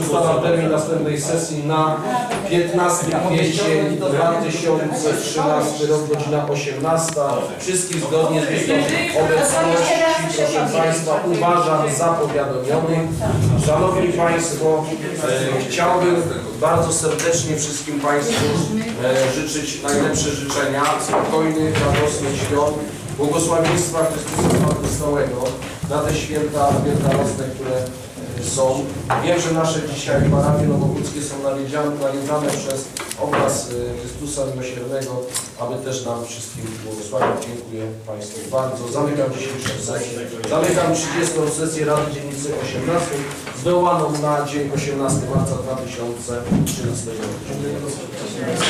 Ustalam termin następnej sesji na 15 kwietnia 2013 rok, godzina 18. Wszystkich zgodnie z obecności, proszę Państwa, uważam za powiadomionych. Szanowni Państwo, chciałbym bardzo serdecznie wszystkim Państwu życzyć najlepsze życzenia, spokojnych, radosnych świąt, błogosławieństwa Chrystusa Stałego na te święta wielkanocne, które są. Wiem, że nasze dzisiaj baranie nowokuckie są nawiedzane przez obraz Chrystusa Miłosiernego, aby też nam wszystkim błogosławił. Dziękuję Państwu bardzo. Zamykam dzisiejszą sesję. Zamykam 30. sesję Rady Dzielnicy XVIII, zwołaną na dzień 18 marca 2013 roku.